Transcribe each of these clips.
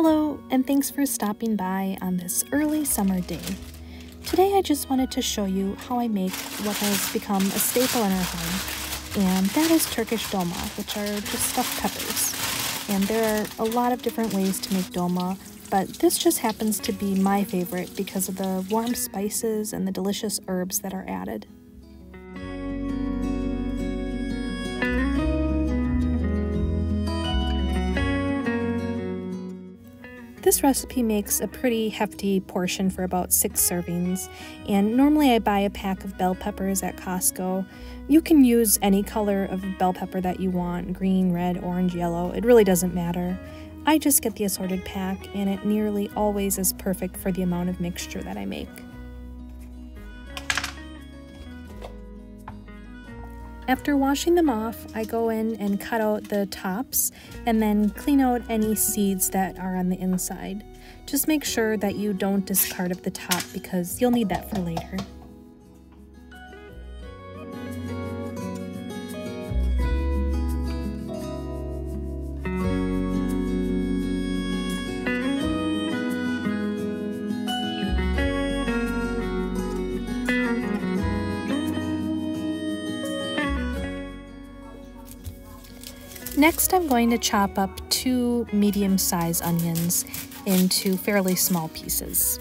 Hello, and thanks for stopping by on this early summer day. Today I just wanted to show you how I make what has become a staple in our home, and that is Turkish dolma, which are just stuffed peppers. And there are a lot of different ways to make dolma, but this just happens to be my favorite because of the warm spices and the delicious herbs that are added. This recipe makes a pretty hefty portion for about 6 servings, and normally I buy a pack of bell peppers at Costco. You can use any color of bell pepper that you want, green, red, orange, yellow, it really doesn't matter. I just get the assorted pack, and it nearly always is perfect for the amount of mixture that I make. After washing them off, I go in and cut out the tops and then clean out any seeds that are on the inside. Just make sure that you don't discard of the top because you'll need that for later. Next, I'm going to chop up 2 medium-sized onions into fairly small pieces.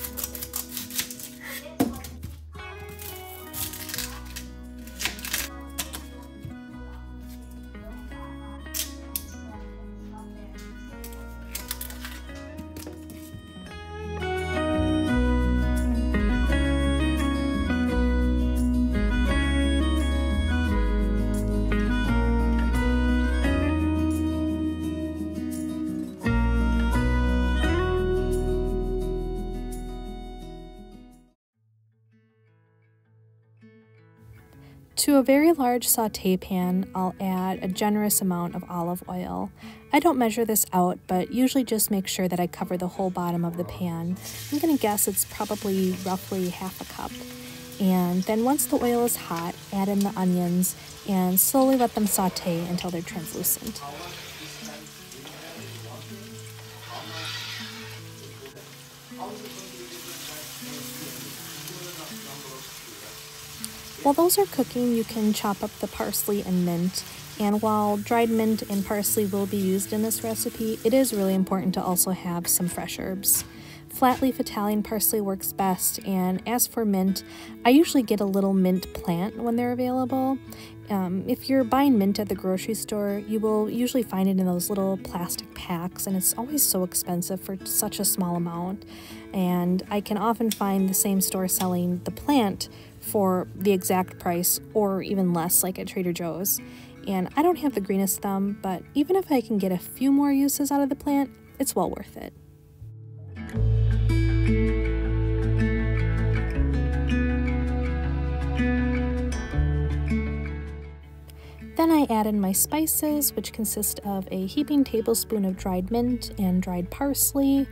To a very large sauté pan, I'll add a generous amount of olive oil. I don't measure this out, but usually just make sure that I cover the whole bottom of the pan. I'm going to guess it's probably roughly 1/2 cup. And then once the oil is hot, add in the onions and slowly let them sauté until they're translucent. While those are cooking, you can chop up the parsley and mint, and while dried mint and parsley will be used in this recipe, it is really important to also have some fresh herbs. Flat-leaf Italian parsley works best, and as for mint, I usually get a little mint plant when they're available. If you're buying mint at the grocery store, you will usually find it in those little plastic packs, and it's always so expensive for such a small amount. And I can often find the same store selling the plant for the exact price or even less, like at Trader Joe's. And I don't have the greenest thumb, but even if I can get a few more uses out of the plant, it's well worth it. Then I add in my spices, which consist of a heaping tablespoon of dried mint and dried parsley,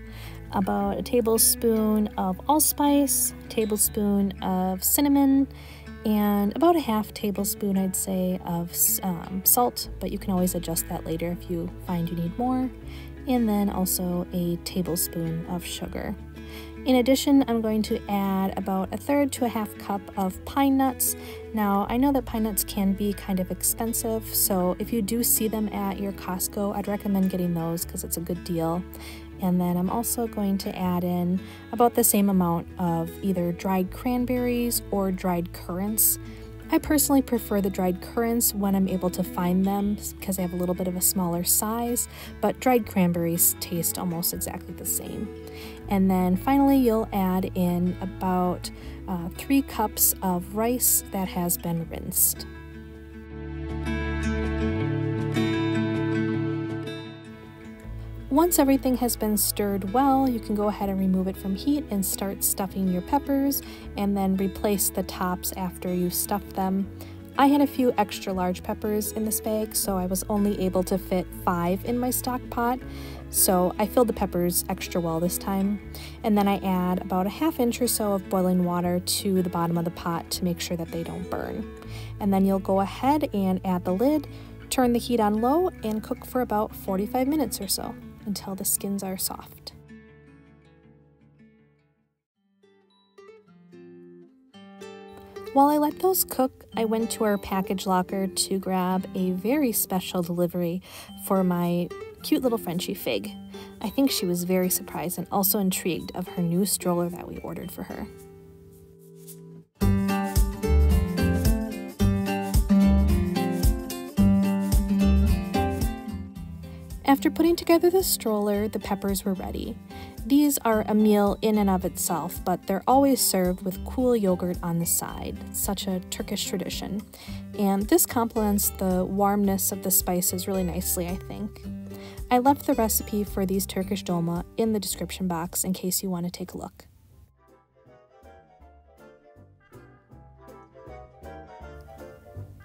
about a tablespoon of allspice, a tablespoon of cinnamon, and about a 1/2 tablespoon, I'd say, of salt, but you can always adjust that later if you find you need more, and then also a tablespoon of sugar. In addition, I'm going to add about 1/3 to 1/2 cup of pine nuts. Now, I know that pine nuts can be kind of expensive, so if you do see them at your Costco, I'd recommend getting those because it's a good deal. And then I'm also going to add in about the same amount of either dried cranberries or dried currants. I personally prefer the dried currants when I'm able to find them because they have a little bit of a smaller size, but dried cranberries taste almost exactly the same. And then finally, you'll add in about 3 cups of rice that has been rinsed. Once everything has been stirred well, you can go ahead and remove it from heat and start stuffing your peppers, and then replace the tops after you stuff them. I had a few extra large peppers in this bag, so I was only able to fit 5 in my stock pot, so I filled the peppers extra well this time. And then I add about 1/2 inch or so of boiling water to the bottom of the pot to make sure that they don't burn. And then you'll go ahead and add the lid, turn the heat on low, and cook for about 45 minutes or so, until the skins are soft. While I let those cook, I went to our package locker to grab a very special delivery for my cute little Frenchie Fig. I think she was very surprised and also intrigued of her new stroller that we ordered for her. After putting together the stroller, the peppers were ready. These are a meal in and of itself, but they're always served with cool yogurt on the side. It's such a Turkish tradition. And this complements the warmness of the spices really nicely, I think. I left the recipe for these Turkish dolma in the description box in case you want to take a look.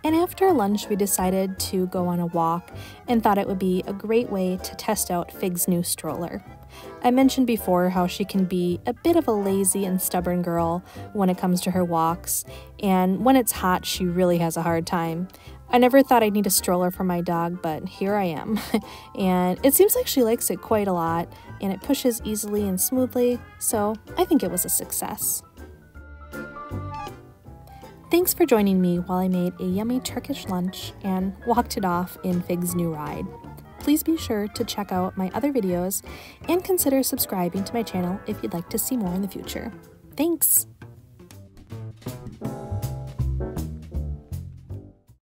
And after lunch, we decided to go on a walk and thought it would be a great way to test out Fig's new stroller. I mentioned before how she can be a bit of a lazy and stubborn girl when it comes to her walks, and when it's hot, she really has a hard time. I never thought I'd need a stroller for my dog, but here I am. And it seems like she likes it quite a lot, and it pushes easily and smoothly, so I think it was a success. Thanks for joining me while I made a yummy Turkish lunch and walked it off in Fig's new ride. Please be sure to check out my other videos and consider subscribing to my channel if you'd like to see more in the future. Thanks!